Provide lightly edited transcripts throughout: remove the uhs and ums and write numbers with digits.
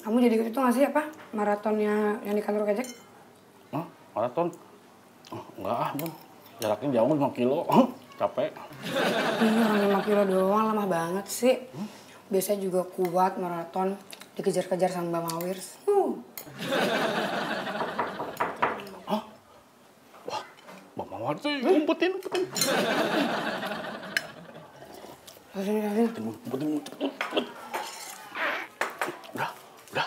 Kamu jadi ikut itu nggak sih apa? Maratonnya yang di kantor Gojek? Hah? Maraton? Oh, enggak ah, Bang. Jaraknya jauh 5 kilo. Capek. Iya, 5 kilo doang lama banget sih. Biasanya juga kuat maraton dikejar-kejar sama Mbak Mawirs. Hah? Wah, Mbak Mawirs ngumpetin. Ngumpetin. Udah.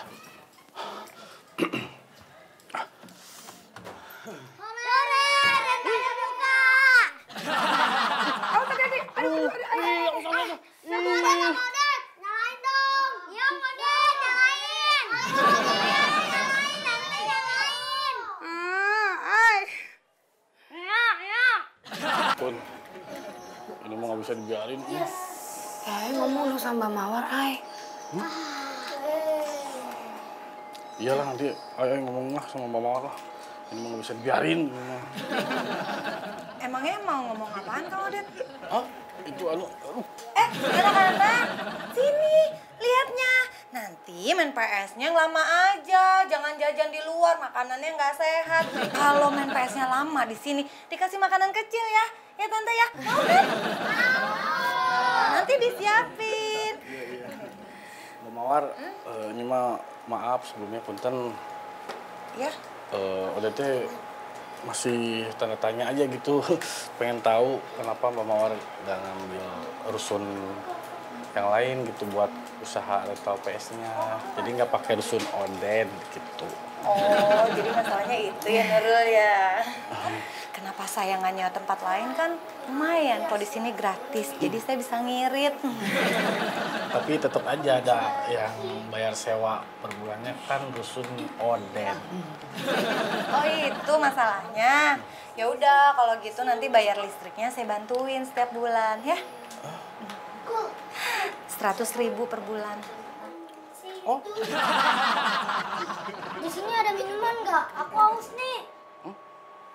Ini mau nggak bisa dibiarin. Yes. Ay, ngomong lu sama Mbak Mawar, ay. Iyalah nanti ay ngomong lah sama Mbak Mawar lah. Ini mau nggak bisa dibiarin. Emangnya mau ngomong apaan Kang Oded? Hah? Itu anu. Anak-anak, sini lihatnya. Nanti main PS-nya lama aja, jangan jajan di luar, makanannya nggak sehat. Kalau main PS-nya lama di sini, dikasih makanan kecil ya, ya Tante ya. Mau kan? Nanti disiapin. Mbak Mawar, ini maaf sebelumnya punten. Ya. Odetnya masih tanda tanya aja gitu, pengen tahu kenapa Mbak Mawar nggak ngambil rusun yang lain gitu buat usaha rental PS-nya. Jadi nggak pakai rusun Oded gitu. Oh, jadi masalahnya itu ya Nurul ya. Kenapa saya nggak nyewa tempat lain kan lumayan kalau di sini gratis. Jadi saya bisa ngirit. Tapi tetap aja ada yang bayar sewa per bulannya kan rusun Oded. Oh, itu masalahnya. Ya udah kalau gitu nanti bayar listriknya saya bantuin setiap bulan ya. 100.000 per bulan. Oh. Di sini ada minuman nggak? Aku haus nih.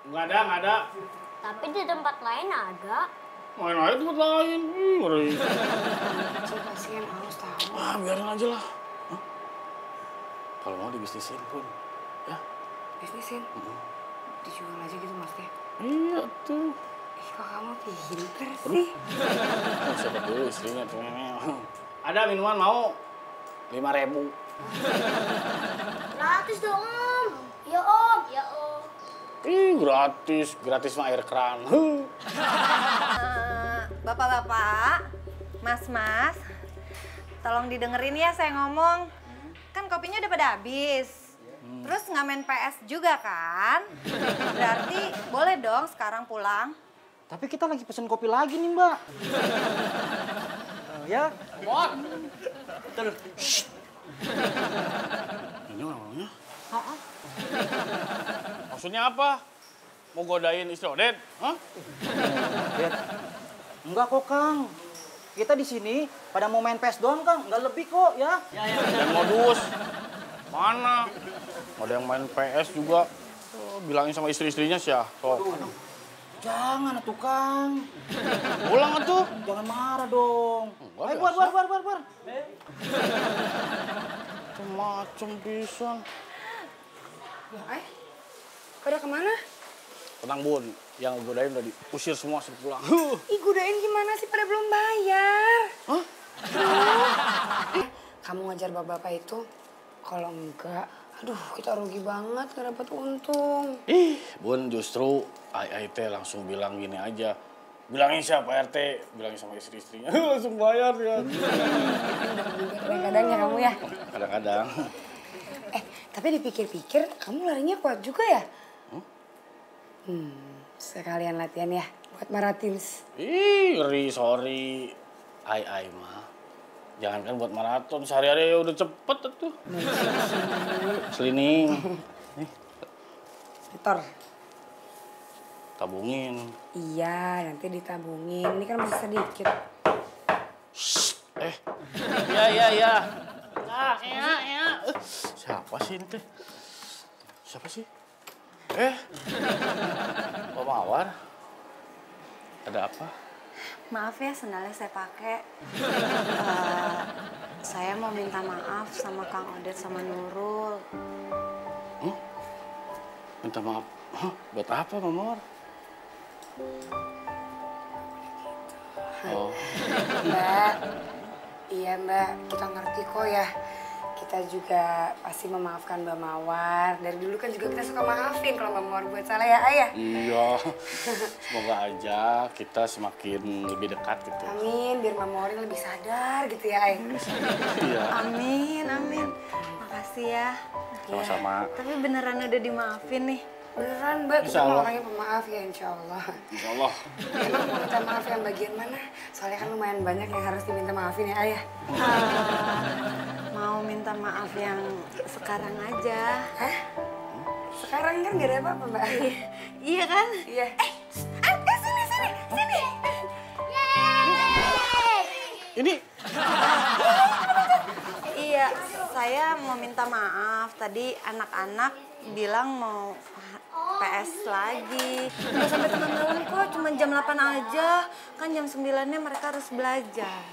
Nggak ada. Tapi di tempat lain ada. Lain tempat lain. Kasihan haus tahu. Ah, biarin aja lah. Kalau mau dibisnisin pun, ya. Bisnisin? Dijual aja gitu maksudnya? Iya tuh. Kok kamu pinter sih? Siapa dulu istrinya tuh. Ada minuman mau? 5.000. 100 dong Om. Ya om. Ih gratis mah air keran. Bapak-bapak, mas-mas, tolong didengerin ya saya ngomong. Kan kopinya udah pada habis. Terus nggak main PS juga kan? Berarti boleh dong sekarang pulang. Tapi kita lagi pesen kopi lagi nih Mbak. Ya? What? Terus. Ini orangnya? Maksudnya apa? Mau godain istri Oded? Hah? Enggak kok Kang. Kita di sini pada mau main PS doang Kang. Enggak lebih kok ya. Yang modus. Mana? Ada yang main PS juga. Bilangin sama istri-istrinya sih ya. Jangan atuh Kang. Pulang atuh. Jangan marah dong. Ayo buar. Macem-macem pisan. Ay, pada kemana? Tenang Bun, yang godain udah diusir semua sudah pulang. Ih, godain gimana sih pada belum bayar? Hah? Kamu ngajar bapak-bapak itu? Kalau enggak, aduh kita rugi banget nggak dapat untung. Ih, Bun justru AIT langsung bilang gini aja. Bilangin siapa RT, bilangin sama istri-istrinya. Langsung bayar ya. Kadang-kadang ya kamu ya? Kadang-kadang. Tapi dipikir-pikir kamu larinya kuat juga ya? Sekalian latihan ya buat maratons. Ih, sorry. Ai mah. Jangan kan buat maraton, sehari-hari udah cepet tuh. Selining. Setor. Tabungin. Iya, nanti ditabungin. Ini kan masih sedikit. Ya. Ya. Siapa sih ini? Siapa sih? Mbak Mawar? Ada apa? Maaf ya, sendalnya saya pakai. Saya mau minta maaf sama Kang Oded sama Nurul. Hmm? Minta maaf? Hah? Buat apa, Mamor? Oh. Mbak, iya Mbak, kita ngerti kok ya. Kita juga pasti memaafkan Mbak Mawar. Dari dulu kan juga kita suka maafin kalau Mbak Mawar buat salah ya, Ayah? Iya. Semoga aja kita semakin lebih dekat gitu. Amin, biar Mbak Mawar lebih sadar gitu ya, Ayah? Iya. Amin, amin. Makasih ya. Sama-sama. Ya. Tapi beneran udah dimaafin nih? Beneran, Mbak. Kita mau orangnya pemaaf ya, Insya Allah. Insya Allah. Emang mau minta maaf yang bagian mana? Soalnya kan lumayan banyak yang harus diminta maafin ya, Ayah? Mau minta maaf yang sekarang aja. Hah? Sekarang kan gak ada apa-apa, Mbak. Iya kan? Iya. Sini. Yeay! Ini? Iya, saya mau minta maaf. Tadi anak-anak bilang mau PS lagi. Udah sampai tengah malam kok, cuma jam 8 aja. Kan jam 9-nya mereka harus belajar.